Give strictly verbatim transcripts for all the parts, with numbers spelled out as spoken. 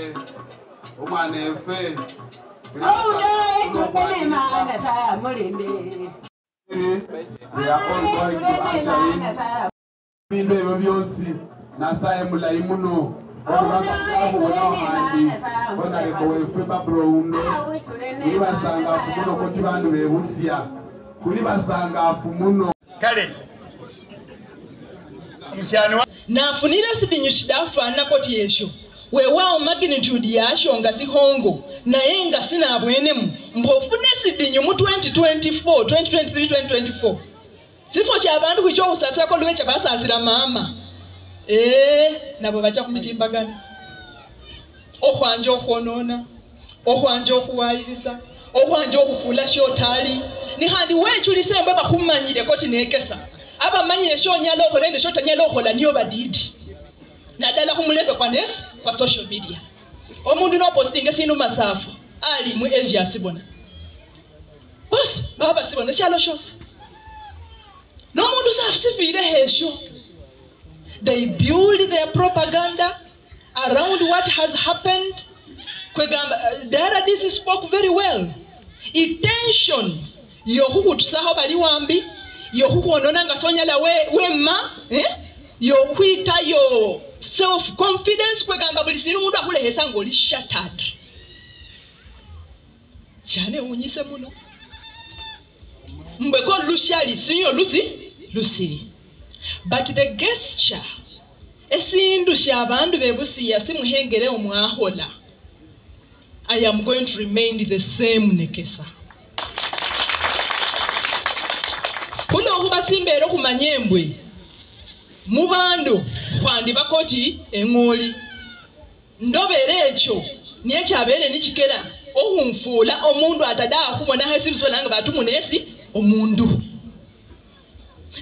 We are all going to Ashaim. We will see Nasai Mulaimuno. Nafunira sibinyushidafana na koti yesho wewa magnitude yasho nga si hongo naye nga sina abwenemu mbofune sibinyu mu twenty twenty-four twenty twenty-three twenty twenty-four sifo kyabantu kwicho usasa ko lube kyabasasira mama eh nabo bacha kumitimbagana okwanje okwonona okwanje okuwayirisa okwanje okufula shotali ni handi wechulise mbaba kumanyire koti Nekesa aba manyire shonyalo okolende shotanyalo okola niyo badidi nadala kumulepe kwa nesi kwa social media omundu no postinga sinu masafu ali mu Asia sibona boss baba sibona shalo shos no mundu safisifire hesho. They build their propaganda around what has happened. The R D C spoke very well. Intention. Yohu kutsaho bali wambi. Yohu kononanga sonya la wema. Yohuita yo self-confidence. Kwegamba bulisiru muda kule hesango li shattered. Chane unyise muno. Mbeko lushali. Sinyo lusi. Lusiri. But the gesture, esindusha abantu bebusiya simuhengere umwahola. I am going to remain the same Nekesa. Kuno huba simbero kumanyembwe. Mubandu kwandi bakoti engoli. Ndoberecho niechabere nichikera ohumfula omundu atadaka kubona hasirusolanga batumunesi omundu.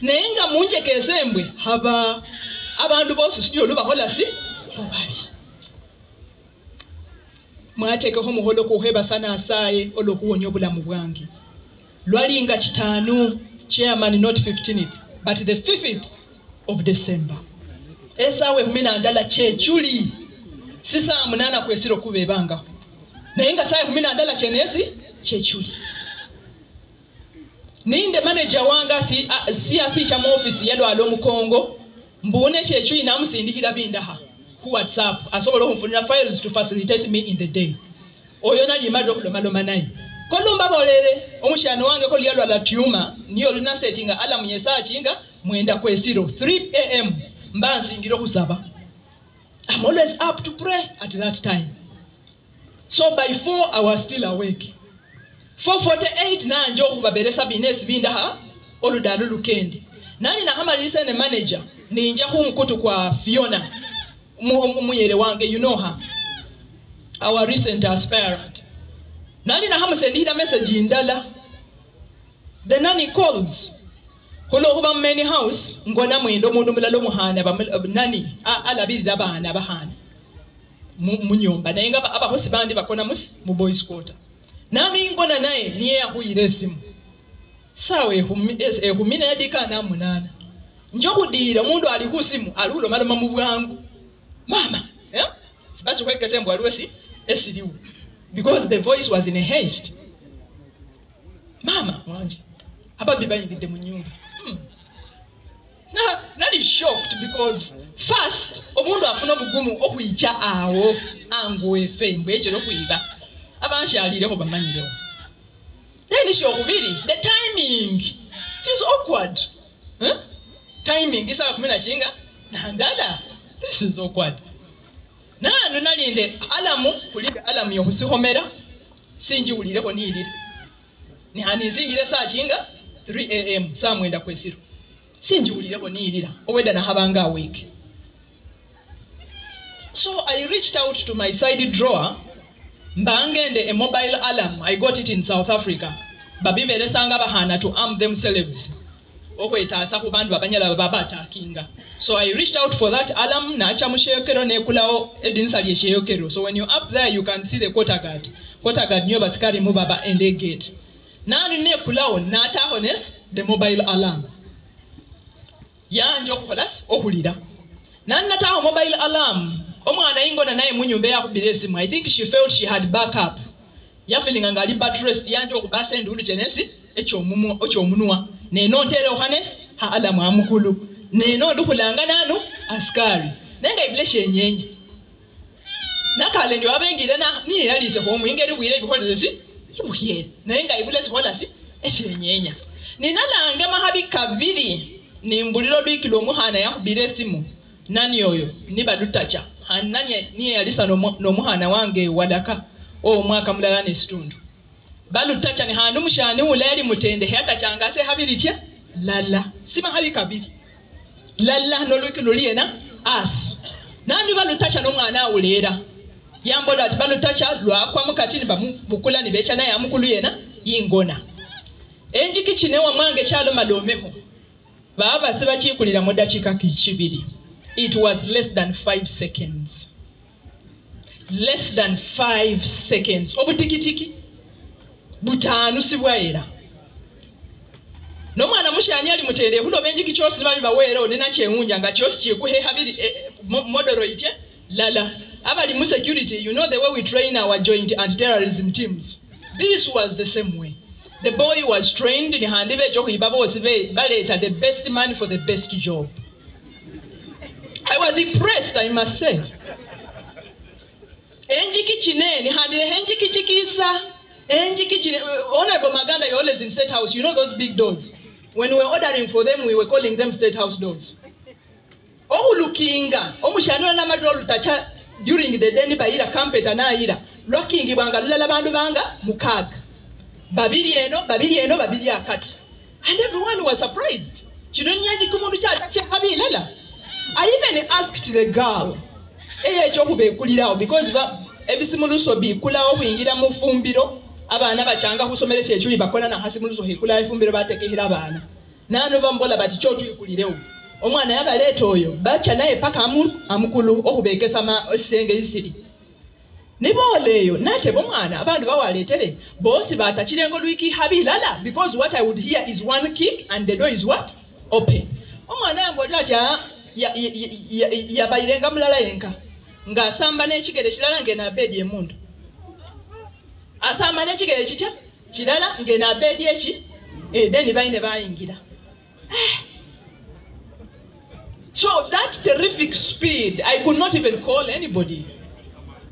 Nenga munje kezembwe haba abantu bose siyo luba hola si obali mwateke ho muholo kuheba sana asaye olokuwonya obulamu bwange lwalinga kitanu chairman not fifteenth but the fifth of December esawe kumina andala chechuli sisa munana kwesiro kubebanga nenga saye kumina andala chenesi chechuli. Ninde manager wanga si a, si asi cha office yalo alo mukongo mbone chechu na msindikira bindaha ku WhatsApp asobolo kumfunira files to facilitate me in the day oyona jimado kulomalo manayi kolumba bolele omushano wange ko yalo ala tuma niyo luna settinga ala munyesa chinga mwenda kwesiro three A M mbanzi ngiro kusaba. I'm always up to pray at that time, so by four I was still awake. four forty-eight na njo kubaberesa business bindaha oludalu lukende nani na kama lise ne manager ninja humkutu kwa Fiona muyere wange, you know her, our recent aspirant. Nani na kama sendi hida message indala the nanny calls kulo kuba many house ngona mwendo mundu mulalo muhana nani alabiri dabana bahana munyomba nayenga aba hosi bandi bakona musi mu boys quarter. Nami ngona naye niye akuyire simu. Sawe ekumina yadika na munana. Njokudira mundu alikusimu alulo mama mu bwangu. Mama, eh? Sibacho kwekese mbo aluwesi esiriwu. Because the voice was in a haste. Mama wanje. Aba bibayi bide mu nyumba. Hmm. Na nali shocked because first omundu afuna bugumu okuyicha awo angu efe mbweje lokuiba. Abanshi alire ko bamanyirewo. Then she okubiri the timing. It is awkward. Huh? Timing isa kumina chinga na ndala. This is awkward. Na anu nalinde alamu kulibe alamu yo kusihomera sinji ulire ko nilire. Ni hanizingire sa chinga three A M sa mwenda kwesiro. Sinji ulire ko nilira oweda na habanga awake. So I reached out to my side drawer. Mbangende a mobile alarm. I got it in South Africa. Babibe resanga bahana to arm themselves. So I reached out for that alarm. So when you're up there, you can see the quarter guard. Quarter guard nyo basikari mubaba and they gate. Nani ne kulao nata hones the mobile alarm. Ya njo kukolas okulida. Nani nata mobile alarm. Omwana ingona naye munyumba ya kubira esimu. I think she felt she had backup. Yafili ngangali buttress yanjo kubasa ndulu chenesi echo mumu ocho munwa. Neno ntele okanes ha ala muamukulu. Neno dukulanga nanu askari. Nenga ibleshe nyenye. Nakale nyo abengire na ni yalise ko muingeri bwire bikolesi. Chubuhiye. Nenga ibleshe kwatasi esinyenya. Ninalanga mahabi kabiri ni mbulilo duikilo muhana ya kubira esimu. Nani yoyo niba dutacha hananye niye yalisa no no muhana wange wadaka o mwaka mlalane stundu balutacha ni handu mushani uleri mutende hata changase habilitya lala sima habi kabiri lala no lukilulie na as nandi balutacha no mwana ulera yambo lati balutacha lwa kwa mukatini bamukula ni becha naye amukuluye na yingona enji kichinewa mwange chalo malomeho baba sibachi kulira moda chikakishibiri. It was less than five seconds. Less than five seconds. Obutikitiki. Butanu siwaira. No mana mushi anyali mutere. Hulo benji kichosi mami bawero. Nina che unja. Nga chosi chiku he habili. Eh, modoro ite. Lala. Abali mu security. You know the way we train our joint anti-terrorism teams. This was the same way. The boy was trained. In handibe joku ibaba wasive. Baleta. The best man for the best job. I was impressed, I must say. Enjiki chine, ni handle enjiki chikisa. Enjiki chine. Honorable Maganda, you're always in State House. You know those big doors. When we were ordering for them, we were calling them State House doors. Oh, lookinga. Oh, mushano na madro lutacha during the day ni baira kampeta na ira. Locking ibanga lalabandu banga mukag. Babili eno, babili eno, babili akati. And everyone was surprised. Chidonyaji kumunducha chahabi lala. I even asked the girl, "Eya choku be kulirao because ba ebisimuluso bi kulao wingira mu fumbiro abana bachanga kusomeleshe echuli bakona na hasimuluso hikula ifumbiro batekehira abana nanu bambola bati chotu ikulireo omwana yabaleto oyo bacha naye paka amu amukulu okubekesa ma senge isiri niboleyo nate bomwana abantu bawaletere bosi batachirengo lwiki habilala because what I would hear is one kick and the door is what open omwana yambola cha ya ya ya ya bairenga mulala yenka nga samba nechigere chilala ngena bedi emundu asamba nechigere chicha chilala ngena bedi echi eh deni baine bayingira eh. So that terrific speed I could not even call anybody.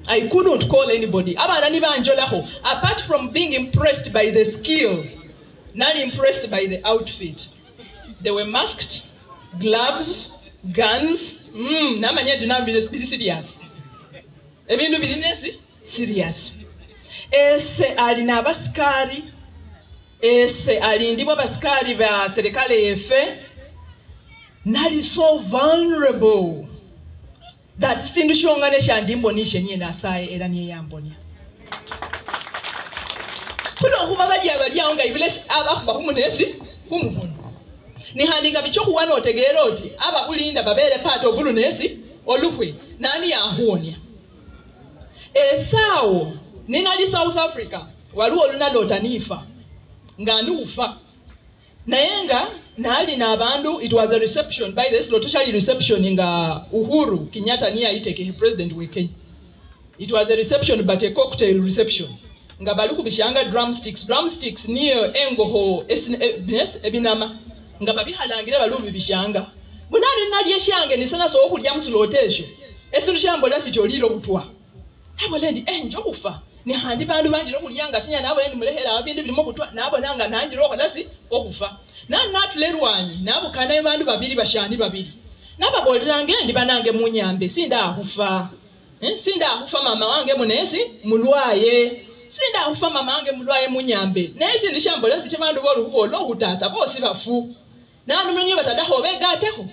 I couldn't call anybody abana nibanjolaho apart from being impressed by the skill, not impressed by the outfit. They were masked, gloves, guns, mm, na manye do not be serious. Ebindu bilinesi serious. Ese alina abaskari, ese alindibwa abaskari ba serikale yefe. Nali so vulnerable that sindishongane shandimbonishe nye nasaye era nye yambonya. Kuno huba badi abadi aonga ibilesi abakuba humunesi humuhunu. Ni handika bichoku wano otegeroti. Aba uli inda babele pato bulu nesi. Olukwe. Nani ya ahonia. Esau. Ninali South Africa. Waluo lunalo tanifa. Ngandu ufa. Naenga. Nali na abandu. It was a reception. By the Slotoshali reception inga Uhuru. Kenyatta niya iteke. President wekenya. It was a reception but a cocktail reception. Nga baluku bishanga drumsticks. Drumsticks niyo engoho. Ebinama. Nga babi halangira balubi bishanga. Bunani nali yeshange ni sana soku lya musulotesho. Esulu shambo lasi tolilo kutwa. Abo lendi eh njokufa. Ni handi bandu banjiro kulyanga sinya nabo endi mulehera abindu bilimo kutwa nabo nanga nanjiro lasi okufa. Na natulerwanyi nabo kanaye bandu babiri bashandi babiri. Naba bolange ndi banange munyambe sinda akufa. Eh sinda akufa mama wange munesi mulwaye. Sinda akufa mama wange mulwaye munyambe. Nesi ni shambo lasi tebandu bolukubo lokutasa bosi bafu. Nanu mwenye batadaho wega teho.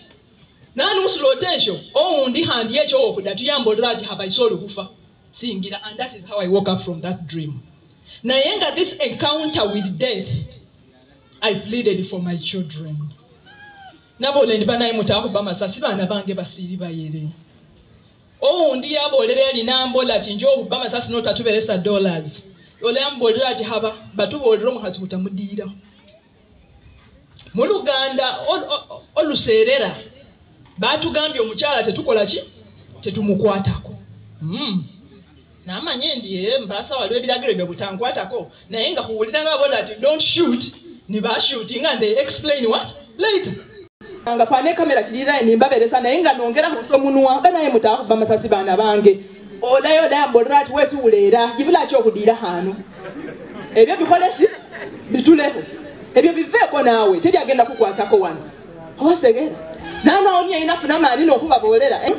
Nanu musulotensho. Oh, ndi handi yecho oku. Datu yambo draji haba isolu hufa. Singira. And that is how I woke up from that dream. Na yenga this encounter with death. I pleaded for my children. Nabole nibana imuta haku bama sasiba nabange basiri bayere. Oh, ndi yabo lireli na ambola tinjohu bama sasi nota tuberesa dollars. Yole ambo draji haba. Batubo olromu hasikuta mudira. Muluganda oluserera batu gambye omukyala tetukola ki tetumukwatako Mm. Na ama nyendi mbasa waliwe bila gire mbebutangu watako. Na inga kuulitanga about that you don't shoot. Niba shooting and they explain what? Later. Nga fane kamera chidira nimba beresa na inga nongera kuso munuwa. Bana ye mutaku bamasasiba na bange. Ola yoda ya mbodrati wesu ulera. Jivila choku dira hanu. Ebyo bikolesi. Bituleko. Ebyo biveko nawe. Chedi agenda kuku watako wano. Hosegera. Nana omia inafu na marino kuba bolera. Eh?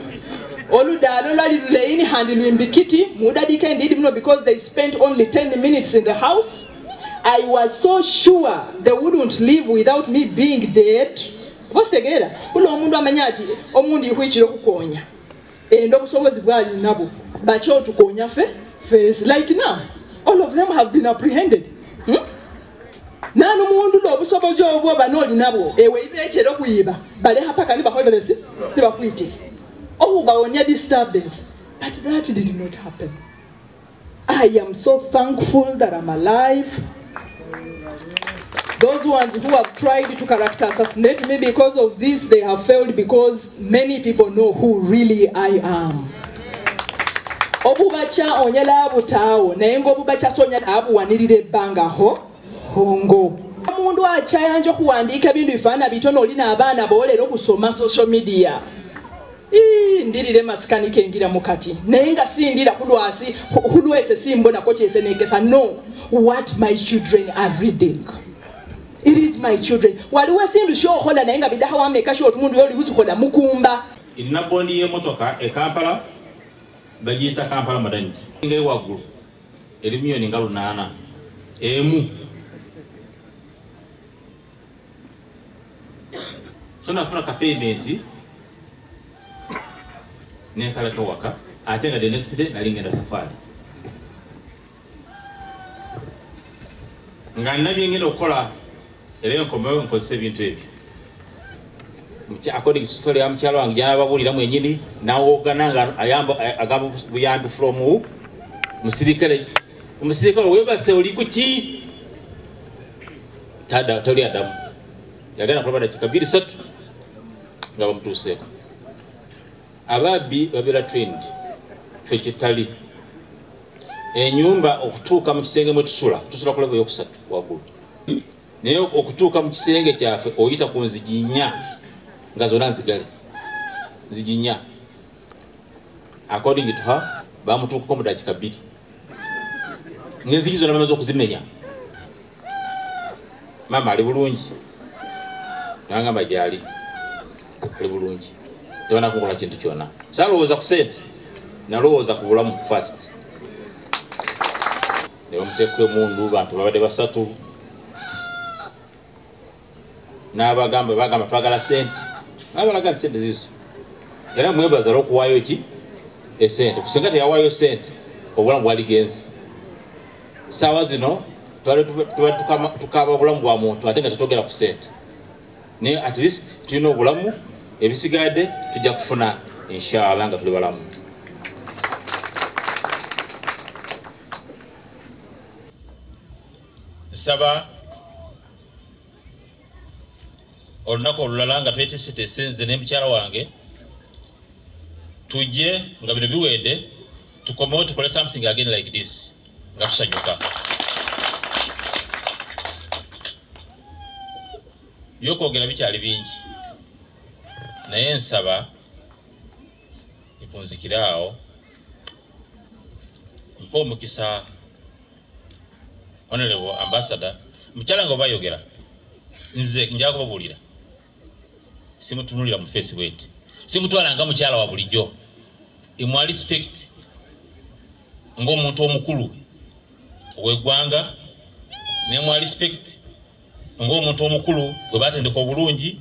Oluda Lola is laying hand in Bikiti, Mudadi can did know because they spent only ten minutes in the house. I was so sure they wouldn't leave without me being dead. Bosegera, Ulomunda Manyati, Omundi, which Rokonya. And also was well in Nabu, but you to Konya face like now. All of them have been apprehended. Hmm? Nanu mundu dobu sobo jo oboba no dinabo ewe ibeche dokuiba bale hapa kaniba hodelesi tiba kwiti obubaonya disturbance, but that did not happen. I am so thankful that I'm alive. Those ones who have tried to character assassinate me because of this, they have failed because many people know who really I am. Obubacha onyela abutao na ngo obubacha sonya abu wanirire banga ho. Hongo. Mundu achayanja kuandika bindu ifana bitono olina abana bolero kusoma social media. Ii ndirire maskani kengira mukati. Nenga si ndira kulwasi kulwese simbona koche ese Nekesa. No, what my children are reading. It is my children. Waliwe sindu sho hola nenga bidaha wa meka sho mundu yoli buzukoda mukumba. Inabondi yemotoka ekampala bagita Kampala madanti. Ngai waguru. Elimiyo ningalu naana. Emu sona funa kapayment ne kala towaka atenga the next day nalingenda safari ngana byengenda okola eleyo komeyo nkose bintu ebi muchi according to story am chalo wangu jana babulira mwenyini nawo gananga ayamba agabu buyandu from musirikale musirikale weba se olikuchi tada toli adam yagana probably chikabiri satu ngaba mtuse ababi babira trend fekitali enyumba okutuuka mu kisenge mu tusula tusula ku level yokusatu wagulu naye okutuuka mu kisenge kyafe oyita ku nziginya ngazo nanzigale nziginya according to her bamutuuka ko muda chikabiri ngezigizo namaze okuzimenya mama ali bulungi nanga majali ali bulungi tebana kukola kintu kyona salowooza kusente nalowooza kubulamu first leo mtekwe mundu bantu babadde basatu n'abagamba bagamba twagala sente n'abalaga sente zizo era mwebaza olw'okuwaayo ki esente kusinga teyawaayo sente obulamu bwaligenzi sawa zino twali tukaba obulamu bwa muntu ate nga tetogera ku sente ne at least tulina obulamu ebisigadde tujja kufuna inshallah nga tuli balamu. Nsaba olunaku olulala nga tweteesetese nze n'omukyala wange tujje nga bino biwedde tukomewo tukole something again like this nga tusanyuka. Yoko gena bikyali bingi naye nsaba ipunzikiraawo mpa omukisa Honorable Ambassador mukyala nga bayogera nze njala kubabuulira simutunulira mu face weight simutwalanga mukyala wa bulijjo imwa respect ng'omuntu omukulu ow'eggwanga nemwa respect ng'omuntu omukulu gwe batendeka obulungi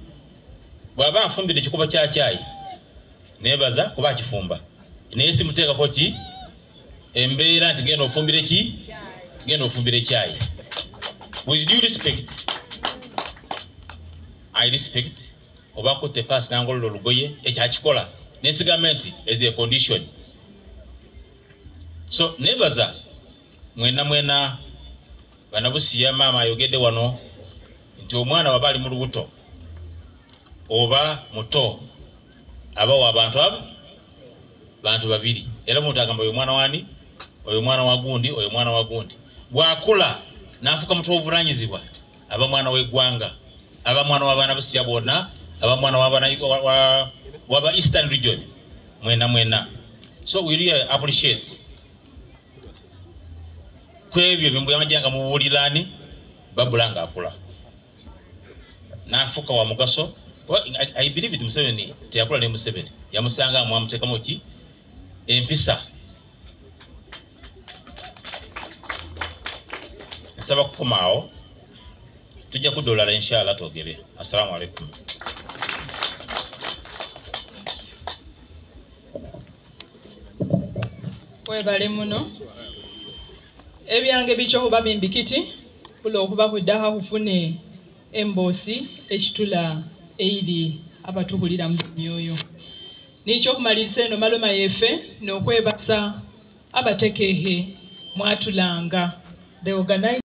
bw'aba afumbidde ekikuba kya caayi neebaza kuba akifumba naye simuteekako ki embeera nti genda ofumbire ki genda ofumbire caayi. With due respect I respect oba akutte paasi n'angolola olugoye ekyakikola n'ensigambe nti as a condition so neebaza mwena mwena banabusiya maama ayogedde wano nti omwana waba ali mu lubuto oba muto abawa abantu abo bantu babiri era omuntu agamba oyo mwana wani oyo mwana wagundi oyo mwana wagundi bwakula nafuka mtu ovuranyizibwa aba mwana wegwanga aba mwana wabana busiya bona aba mwana wabana wa waba Eastern region mwena mwena so we really appreciate kwebyo bimbo yamajanga mu bulirani babulanga akula nafuka wa mugaso. Well, I, I believe it Museveni, Tiakula ne Museveni. Yamusanga mwamuteka mochi empisa. Nsaba kukomao tujja ku dollar inshallah togere. Assalamu alaikum. Webale muno. Ebyange bicho kuba bimbikiti kulo kuba kudaha hufune embosi ekitula Eidi abatuhulira mu nyoyo nicho kumalirisa no maloma yefe no kwebasa abatekehe mwatulanga the organizer